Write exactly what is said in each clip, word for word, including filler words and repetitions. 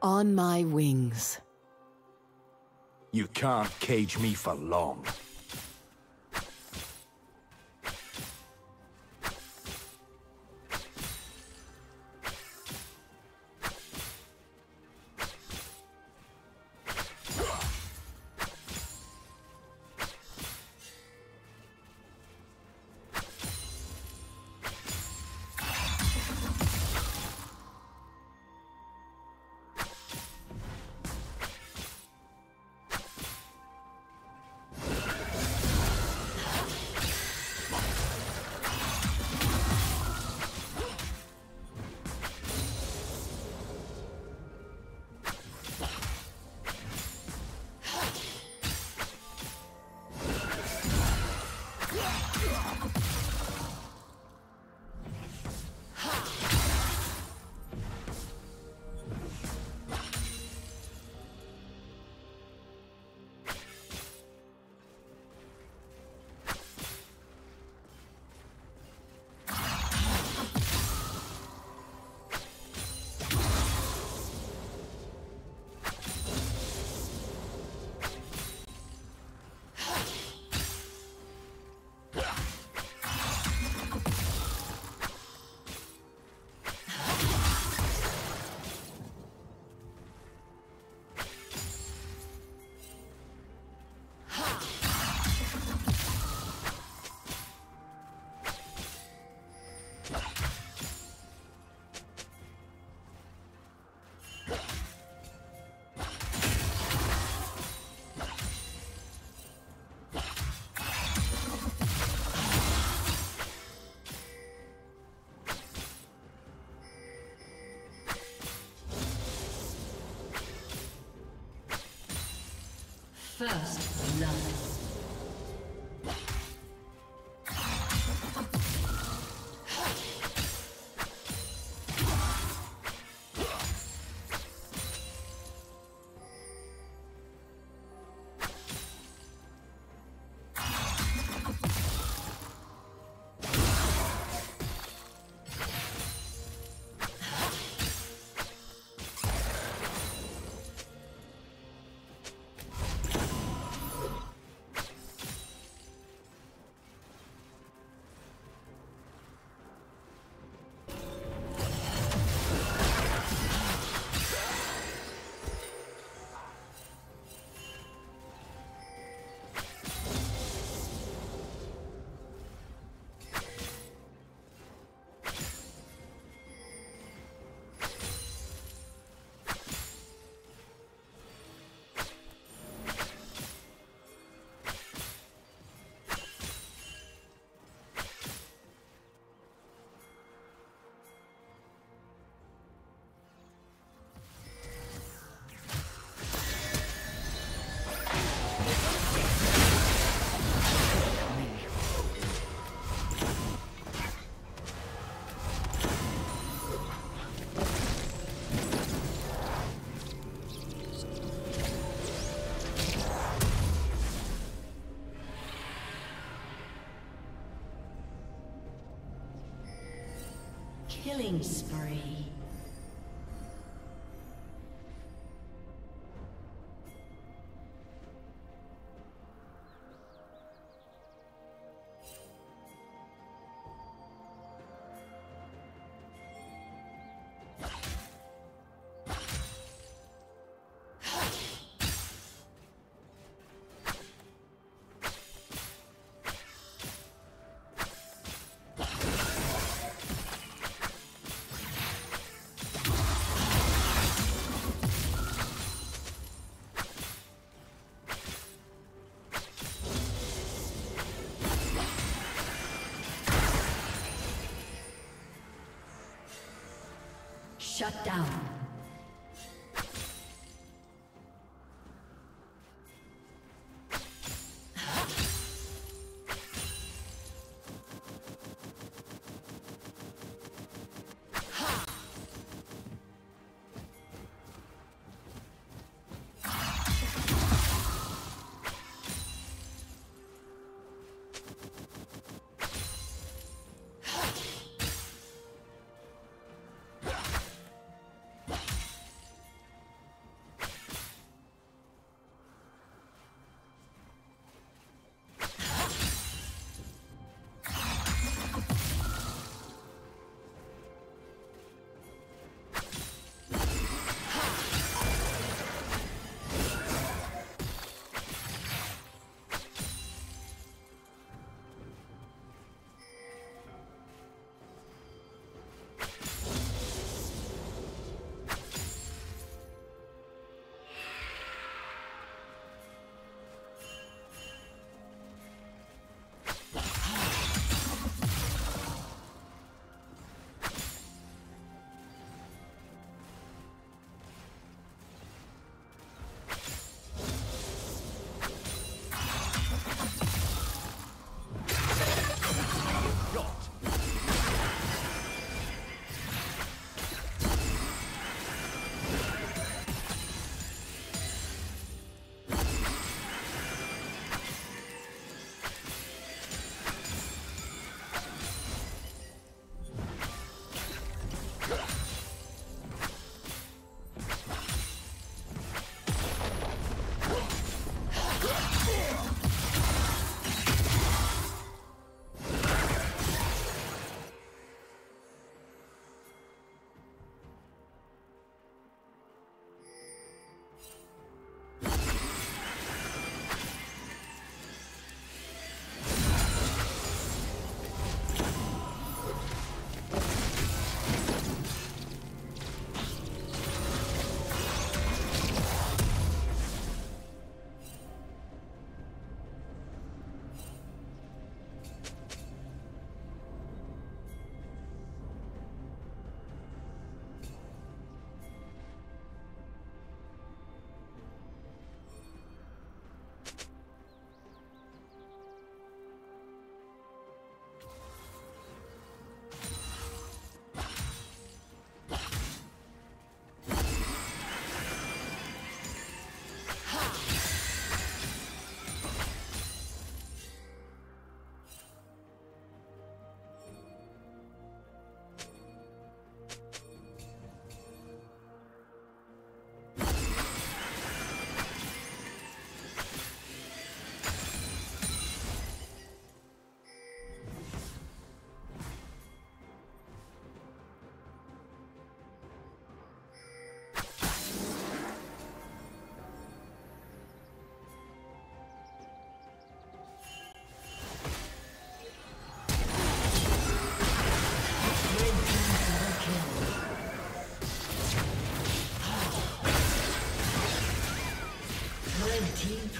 On my wings. You can't cage me for long. First love. Killing spree. Shut down.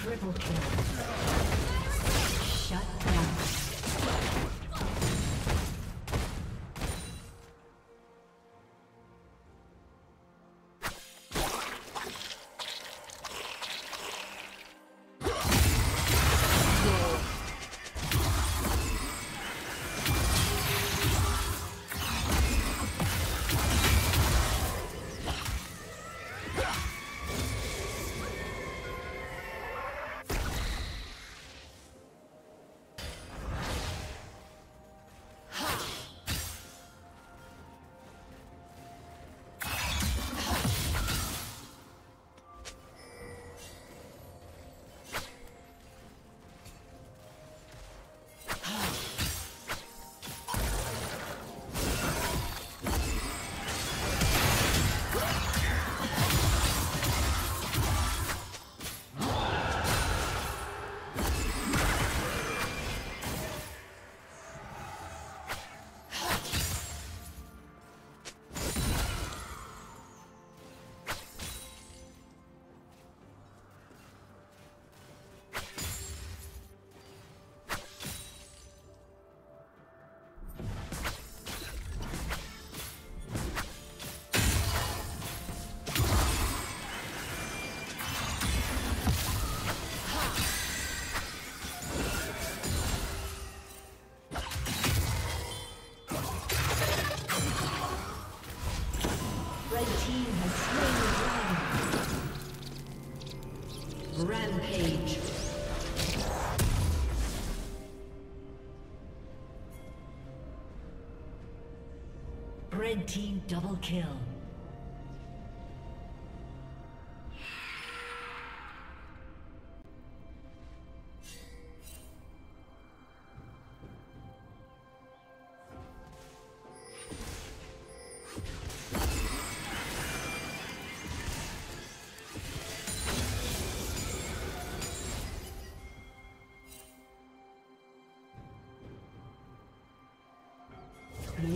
Triple kill. Shut down. Rampage. Red team double kill. Blue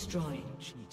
Destroyed. Cheated.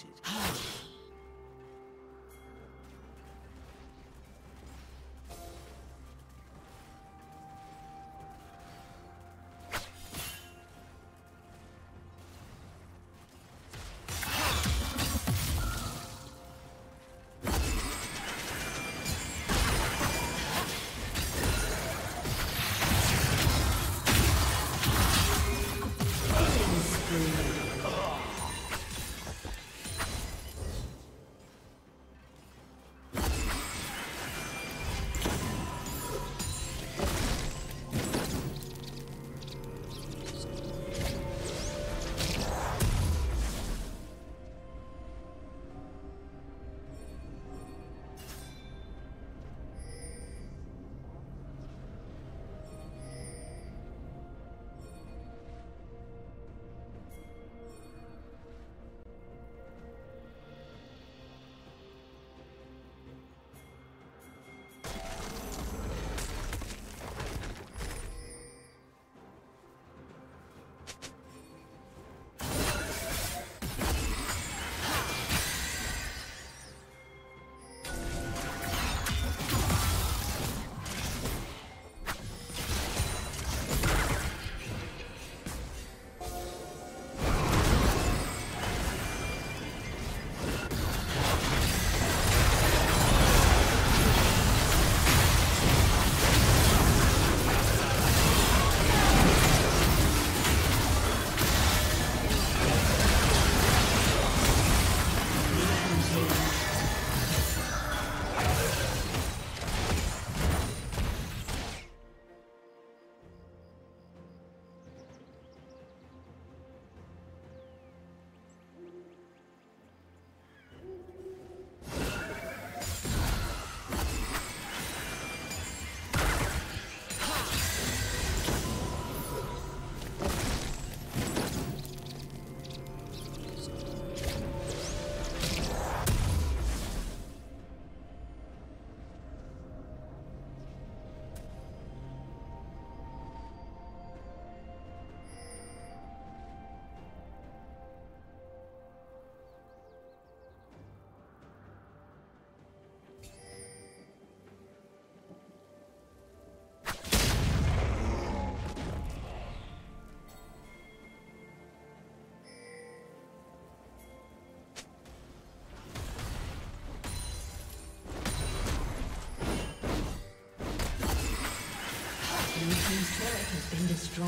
been destroyed.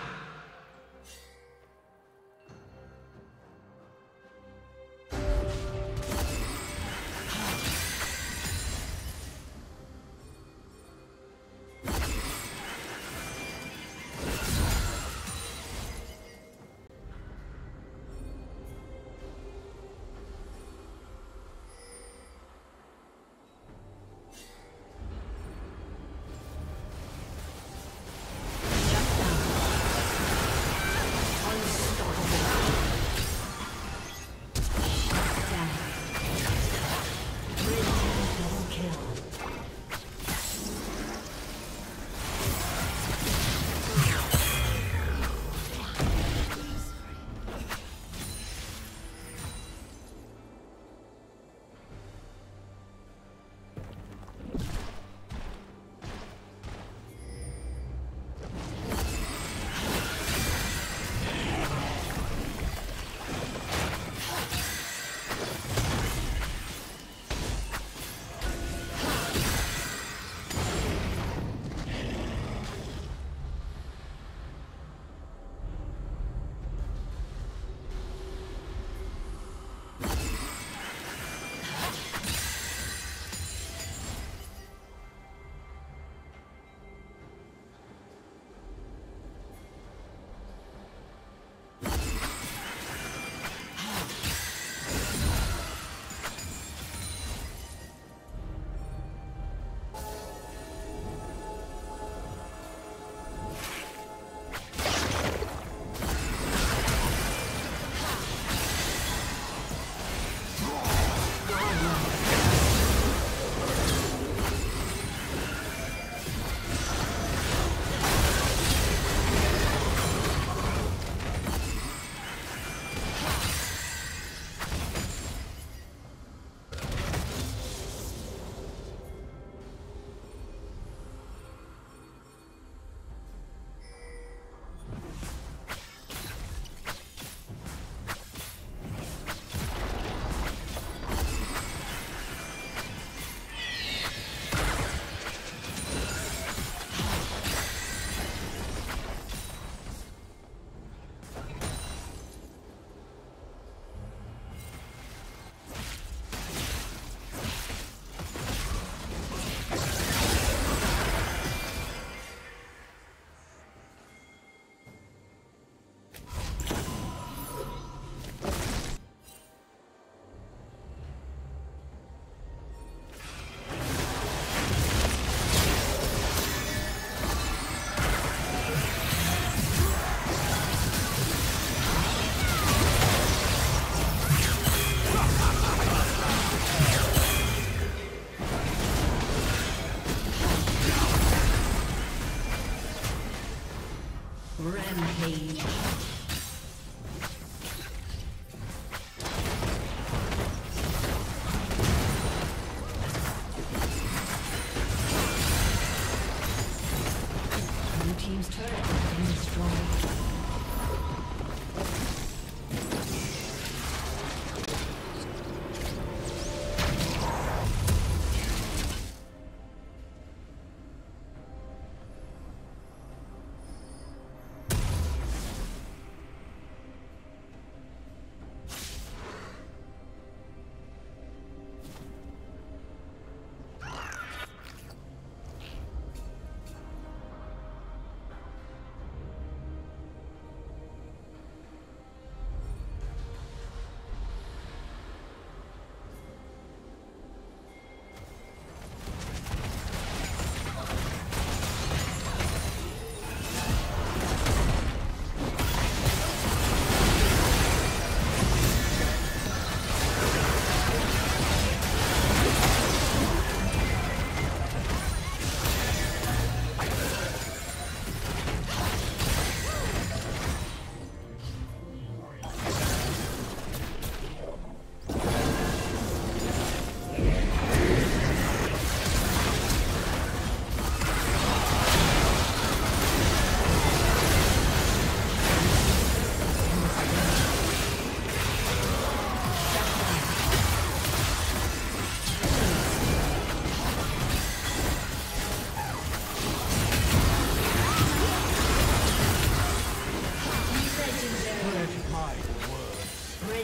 Rampage.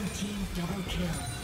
Red team double kill.